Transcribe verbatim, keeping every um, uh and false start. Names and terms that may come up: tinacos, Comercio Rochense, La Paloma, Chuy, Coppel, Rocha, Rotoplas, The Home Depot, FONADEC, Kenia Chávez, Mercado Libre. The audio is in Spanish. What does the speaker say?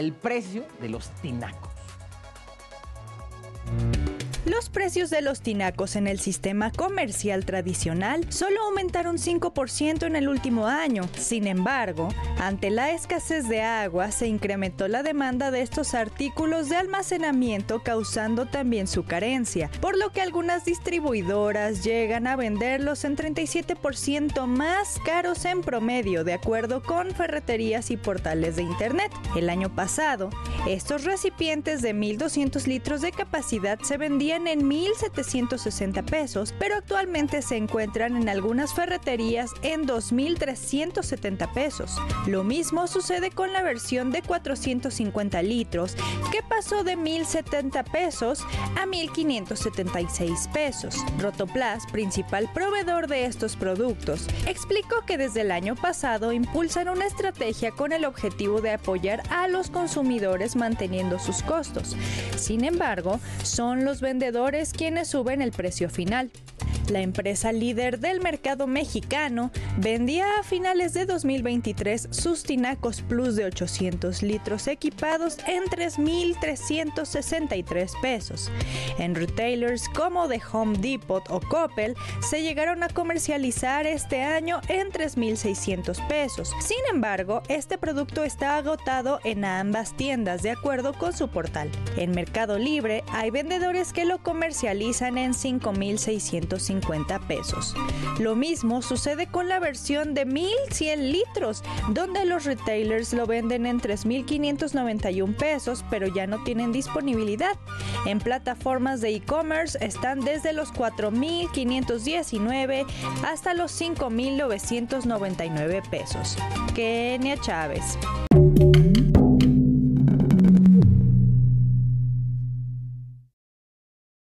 el precio de los tinacos. Los precios de los tinacos en el sistema comercial tradicional solo aumentaron cinco por ciento en el último año. Sin embargo, ante la escasez de agua, se incrementó la demanda de estos artículos de almacenamiento, causando también su carencia, por lo que algunas distribuidoras llegan a venderlos en treinta y siete por ciento más caros en promedio, de acuerdo con ferreterías y portales de internet. El año pasado, estos recipientes de mil doscientos litros de capacidad se vendían en mil setecientos sesenta pesos, pero actualmente se encuentran en algunas ferreterías en dos mil trescientos setenta pesos. Lo mismo sucede con la versión de cuatrocientos cincuenta litros, que pasó de mil setenta pesos a mil quinientos setenta y seis pesos. Rotoplas, principal proveedor de estos productos, explicó que desde el año pasado impulsan una estrategia con el objetivo de apoyar a los consumidores manteniendo sus costos. Sin embargo, son los vendedores quienes suben el precio final. La empresa líder del mercado mexicano vendía a finales de dos mil veintitrés sus tinacos plus de ochocientos litros equipados en tres mil trescientos sesenta y tres pesos. En retailers como The Home Depot o Coppel se llegaron a comercializar este año en tres mil seiscientos pesos. Sin embargo, este producto está agotado en ambas tiendas de acuerdo con su portal. En Mercado Libre hay vendedores que lo comercializan en cinco mil seiscientos cincuenta pesos. Lo mismo sucede con la versión de mil cien litros, donde los retailers lo venden en tres mil quinientos noventa y un pesos, pero ya no tienen disponibilidad. En plataformas de e-commerce están desde los cuatro mil quinientos diecinueve hasta los cinco mil novecientos noventa y nueve pesos. Kenia Chávez.